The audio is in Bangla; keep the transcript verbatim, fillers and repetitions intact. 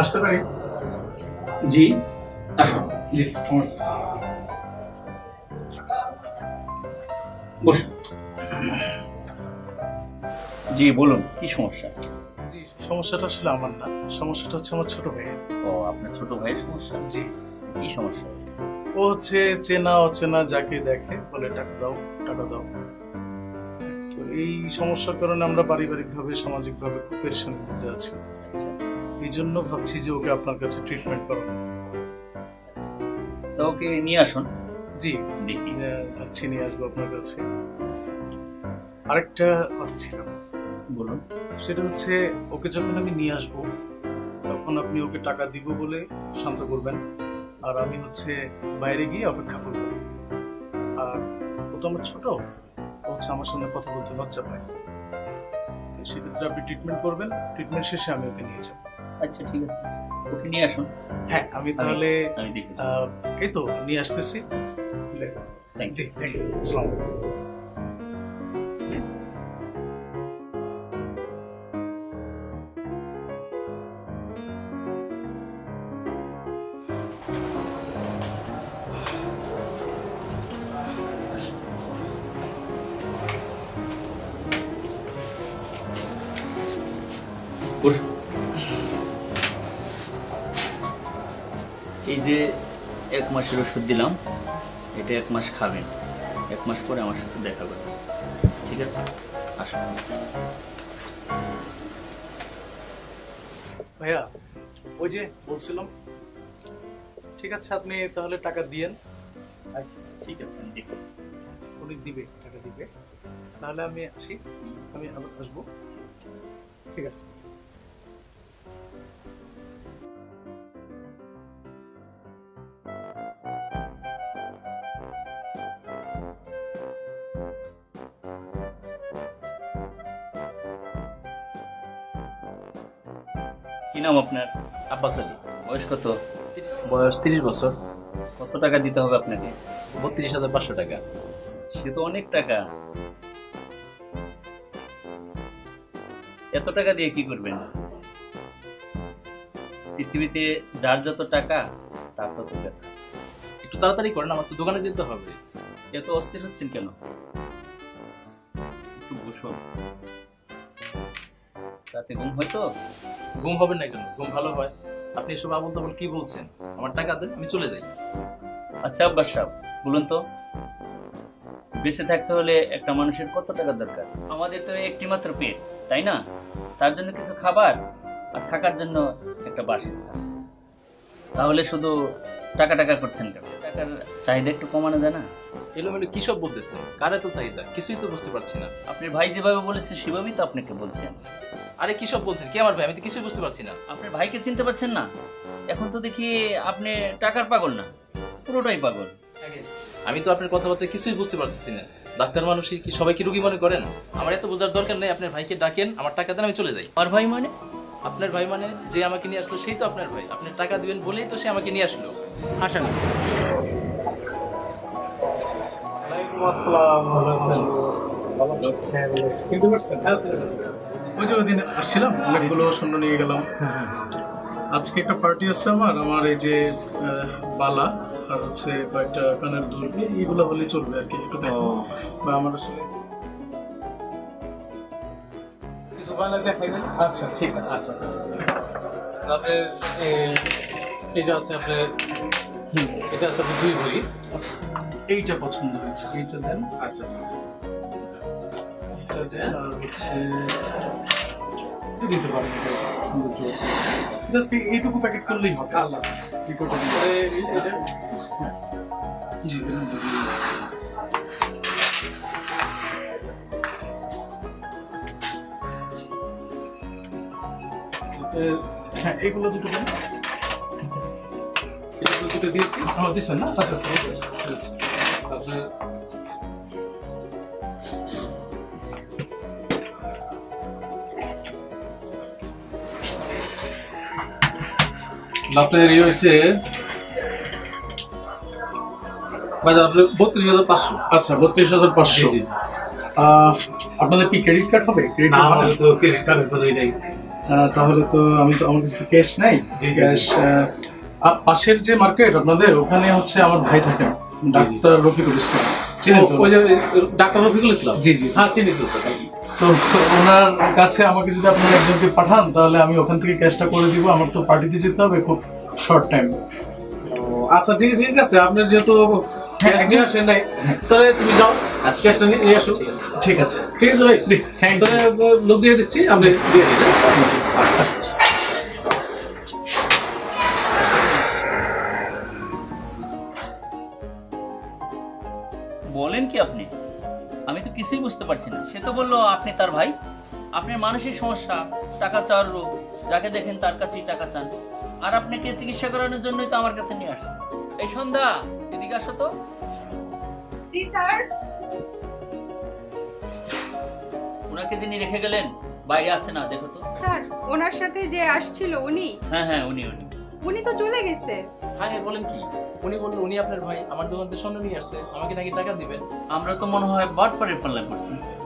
আসতে পারি? জি আসুন। জি বসুন। জি বলুন, কি সমস্যা? জি সমস্যাটা আসলে আমার না, সমস্যাটা হচ্ছে আমার ছোট ভাইয়ের। ও আপনার ছোট ভাইয়ের সমস্যা? জি। কি সমস্যা? ও হচ্ছে চেনা অচেনা যাকে দেখে বলে টাকা দাও টাকা দাও। তো এই সমস্যার কারণে আমরা পারিবারিক ভাবে সামাজিক ভাবে খুব পেরেশানির মধ্যে আছি। এই জন্য ভাবছি যে ওকে আপনার কাছে ট্রিটমেন্ট করব। তো ওকে নিয়ে আসুন। জি দেখি ভাবছি নিয়ে আসবো আপনার কাছে। আরেকটা কথা ছিল, বলুন। সেটা হচ্ছে ওকে যখন আমি নিয়ে আসবো তখন আপনি ওকে টাকা দিব বলে শান্ত করবেন, আর আমি হচ্ছে বাইরে গিয়ে অপেক্ষা করব। আর ও তো আমার ছোট, ও হচ্ছে আমার সঙ্গে কথা বলতে লজ্জা পায়। সেক্ষেত্রে আপনি ট্রিটমেন্ট করবেন, ট্রিটমেন্ট শেষে আমি ওকে নিয়ে যাবো। আচ্ছা ঠিক আছে, ওকে নিয়ে আসুন। হ্যাঁ আমি তাহলে এই তো নিয়ে আসতেছি। থ্যাংক ইউ, থ্যাংক ইউ, আসসালামু আলাইকুম। এই যে এক মাসের ওষুধ দিলাম, এটা এক মাস খাবেন, এক মাস পরে আমার সাথে দেখা করবেন, ঠিক আছে? আসুন ভাইয়া। ওই যে বলছিলাম, ঠিক আছে আপনি তাহলে টাকা দিয়েন। আচ্ছা ঠিক আছে, উনি দিবে, টাকা দিবে। তাহলে আমি আসি, আমি আবার আসবো, ঠিক আছে? কি নাম আপনার? আব্বাস আলী। বয়স কত? বয়স তিরিশ বছর। কত টাকা দিতে হবে আপনাকে? বত্রিশ হাজার পাঁচশো টাকা। সে তো অনেক টাকা, এত টাকা দিয়ে কি করবেন? পৃথিবীতে যার যত টাকা তার তত টাকা। একটু তাড়াতাড়ি করেন, আমার তো দোকানে যেতে হবে। এত অস্থির হচ্ছেন কেন? একটু বসুন। রাতে ঘুম হয় তো? ঘুম হবে না কেন? ঘুম ভালো হয়। আপনি এসব আবল তাবল কি বলছেন? আমার টাকা দেন, আমি চলে যাই। আচ্ছা আব্বাস সাহেব বলুন তো, বেঁচে থাকতে হলে একটা মানুষের কত টাকা দরকার? আমাদের তো একটি মাত্র পেট, তাই না? তার জন্য কিছু খাবার আর থাকার জন্য একটা বাসস্থান। তাহলে শুধু টাকা টাকা করছেন কেন? টাকার চাহিদা একটু কমানো যায় না? এলোমেলো কি সব বলতেছেন? কার এত চাহিদা? কিছুই তো বুঝতে পারছি না। আপনার ভাই যেভাবে বলেছে সেভাবেই তো আপনাকে বলছেন। আরে কি সব বলছেন? কে আমার ভাই? আমি তো কিছুই বুঝতে পারছি না। আপনার ভাইকে চিনতে পারছেন না? এখন তো দেখি আপনি টাকার পাগল না, পুরোটাই পাগল। আমি তো আপনার কথাবার্তা কিছুই বুঝতে পারছি না। ডাক্তার মানুষ কি সবাই কি রোগী মনে করেন? আমার এত বোঝার দরকার নেই। আপনার ভাইকে ডাকেন, আমার টাকা দেন, আমি চলে যাই। আমার ভাই মানে? আপনার ভাই মানে যে আমাকে নিয়ে আসলো সেই তো আপনার ভাই। আপনি টাকা দিবেন বলেই তো সে আমাকে নিয়ে আসলো। আসেন। ওয়ালাইকুম আসসালাম। ভালো আছেন? ভালো আছেন? হ্যাঁ ভালো আছি। চিনতে পারছেন? হ্যাঁ চিনতে পারছি। ওই যে ওই দিন আসছিলাম, অনেকগুলো স্বর্ণ নিয়ে গেলাম। হ্যাঁ আজকে একটা পার্টি আছে আমার। আমার এই যে বালা আর হচ্ছে কয়েকটা কানের দুল, এইগুলো হলে চলবে আর কি। একটু দেখো বা আমার আসলে কিছু ভালো লাগলে খাইবেন। আচ্ছা ঠিক আছে। আচ্ছা তাদের এটা আছে আপনার, এটা আছে দুই ভরি। এইটা পছন্দ হয়েছে, এইটা দেন। আচ্ছা আচ্ছা এইটা দেন। আর হচ্ছে দিতে পারেন, সুন্দর আছে। জাস্ট এইটুকু প্যাকেট করলেই হবে। আল্লাহ রিপোর্টটা দিয়ে জি দেন। হ্যাঁ এগুলো দুটো দেন। এগুলো দুটো দিয়েছি। হ্যাঁ দিচ্ছেন না? আচ্ছা আচ্ছা ঠিক আছে ঠিক আছে। আপনার আপনার ইয়ে হচ্ছে বত্রিশ হাজার পাঁচশো। আচ্ছা বত্রিশ হাজার পাঁচশো। আপনাদের কি ক্রেডিট কার্ড হবে? Credit card? ক্রেডিট কার্ড তাহলে তো আমি তো আমার কাছে ক্যাশ নাই। ক্যাশ পাশের যে মার্কেট আপনাদের ওখানে হচ্ছে আমার ভাই থাকেন ডাক্তার রফিকুল ইসলাম। ডাক্তার রফিকুল ইসলাম? জি জি হ্যাঁ চিনি তো। তো ওনার কাছে আমাকে যদি আপনারা একজনকে পাঠান তাহলে আমি ওখান থেকে ক্যাশটা করে দিব। আমার তো পার্টিতে যেতে হবে খুব শর্ট টাইম। আচ্ছা ঠিক আছে ঠিক আছে, আপনার যেহেতু ক্যাশ নিয়ে আসেন নাই তাহলে তুমি যাও আজ ক্যাশটা নিয়ে আসো। ঠিক আছে ঠিক আছে ভাই, থ্যাংক ইউ। লোক দিয়ে দিচ্ছি আপনি দিয়ে দিচ্ছি। বলেন কি আপনি, আমি তো কিছুই বুঝতে পারছি না। সে তো বললো আপনি তার ভাই, আপনার মানসিক সমস্যা, টাকা চাওয়ার রোগ, যাকে দেখেন তার কাছেই টাকা চান, আর আপনাকে চিকিৎসা করানোর জন্যই তো আমার কাছে নিয়ে আসছে। এই সন্ধ্যা এদিকে আসো তো। জি স্যার। উনাকে যিনি রেখে গেলেন বাইরে আছে না দেখো তো। স্যার ওনার সাথে যে আসছিল উনি? হ্যাঁ হ্যাঁ উনি উনি উনি তো চলে গেছে। হ্যাঁ বলেন কি? উনি বললো উনি আপনার ভাই, আমার দোকানের সামনে নিয়ে আসছে, আমাকে নাকি টাকা দিবেন। আমরা তো মনে হয় বাট পারে পাল্লা করছি।